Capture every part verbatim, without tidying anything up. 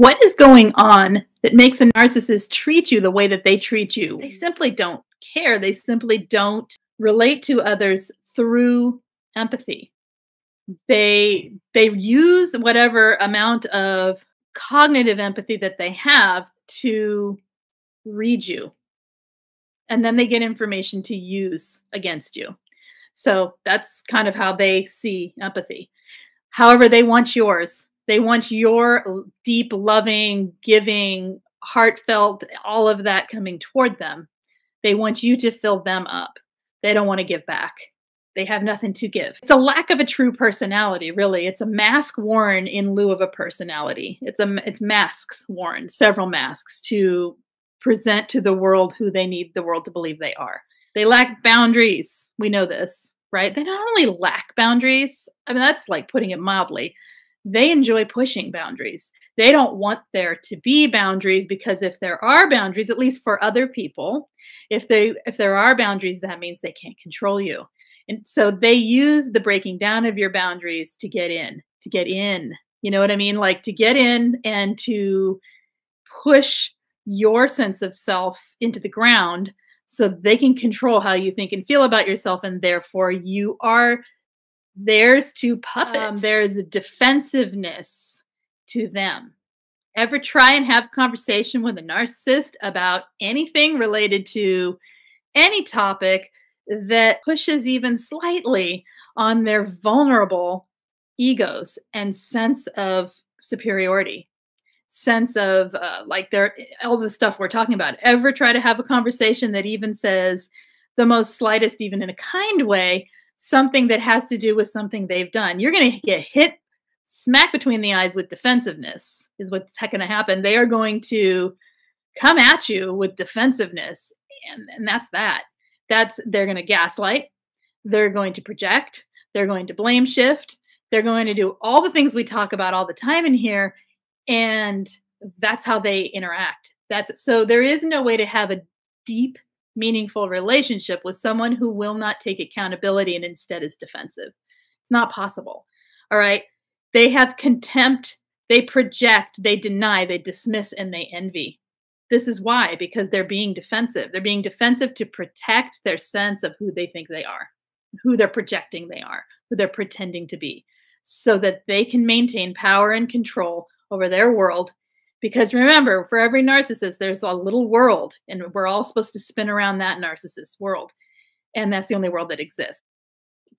What is going on that makes a narcissist treat you the way that they treat you? They simply don't care. They simply don't relate to others through empathy. They, they use whatever amount of cognitive empathy that they have to read you. And then they get information to use against you. So that's kind of how they see empathy. However, they want yours. They want your deep, loving, giving, heartfelt, all of that coming toward them. They want you to fill them up. They don't want to give back. They have nothing to give. It's a lack of a true personality, really. It's a mask worn in lieu of a personality. It's a, it's masks worn, several masks, to present to the world who they need the world to believe they are. They lack boundaries. We know this, right? They not only lack boundaries, I mean, that's like putting it mildly. They enjoy pushing boundaries. They don't want there to be boundaries, because if there are boundaries, at least for other people, if they if there are boundaries, that means they can't control you. And so they use the breaking down of your boundaries to get in, to get in. You know what I mean? Like to get in and to push your sense of self into the ground so they can control how you think and feel about yourself. And therefore you are theirs to puppet. Um, there's a defensiveness to them. Ever try and have a conversation with a narcissist about anything related to any topic that pushes even slightly on their vulnerable egos and sense of superiority, sense of uh, like their, all the stuff we're talking about. Ever try to have a conversation that even says the most slightest, even in a kind way, something that has to do with something they've done? You're going to get hit smack between the eyes with defensiveness is what's going to happen. They are going to come at you with defensiveness. And, and that's that. That's, they're going to gaslight, they're going to project, they're going to blame shift, they're going to do all the things we talk about all the time in here, and that's how they interact. That's, so there is no way to have a deep, meaningful relationship with someone who will not take accountability and instead is defensive. It's not possible. All right. They have contempt, they project, they deny, they dismiss, and they envy. This is why, because they're being defensive. They're being defensive to protect their sense of who they think they are, who they're projecting they are, who they're pretending to be, so that they can maintain power and control over their world. Because remember, for every narcissist, there's a little world, and we're all supposed to spin around that narcissist world. And that's the only world that exists.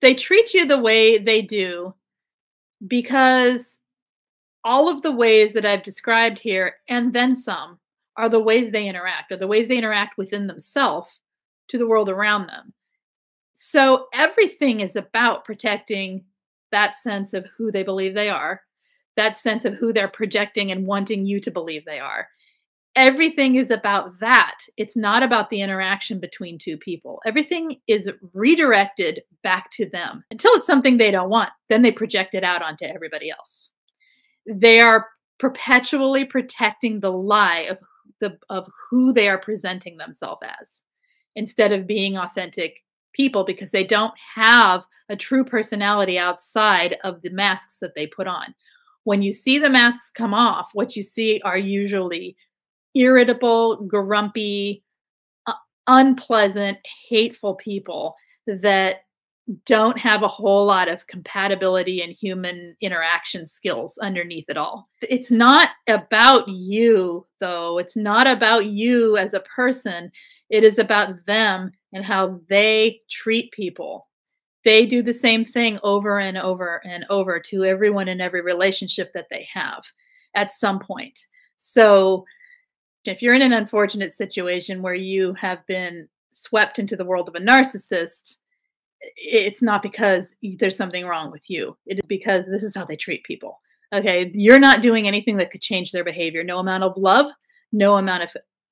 They treat you the way they do because all of the ways that I've described here, and then some, are the ways they interact, are the ways they interact within themselves to the world around them. So everything is about protecting that sense of who they believe they are, that sense of who they're projecting and wanting you to believe they are. Everything is about that. It's not about the interaction between two people. Everything is redirected back to them until it's something they don't want. Then they project it out onto everybody else. They are perpetually protecting the lie of The, of who they are presenting themselves as, instead of being authentic people, because they don't have a true personality outside of the masks that they put on. When you see the masks come off, what you see are usually irritable, grumpy, uh, unpleasant, hateful people that don't have a whole lot of compatibility and human interaction skills underneath it all. It's not about you, though. It's not about you as a person. It is about them and how they treat people. They do the same thing over and over and over to everyone in every relationship that they have at some point. So if you're in an unfortunate situation where you have been swept into the world of a narcissist, it's not because there's something wrong with you. It is because this is how they treat people. Okay. You're not doing anything that could change their behavior. No amount of love, no amount of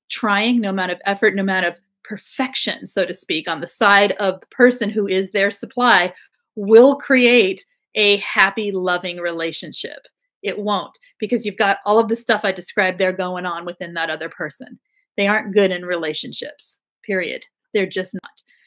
trying, no amount of effort, no amount of perfection, so to speak, on the side of the person who is their supply will create a happy, loving relationship. It won't, because you've got all of the stuff I described there going on within that other person. They aren't good in relationships, period. They're just not.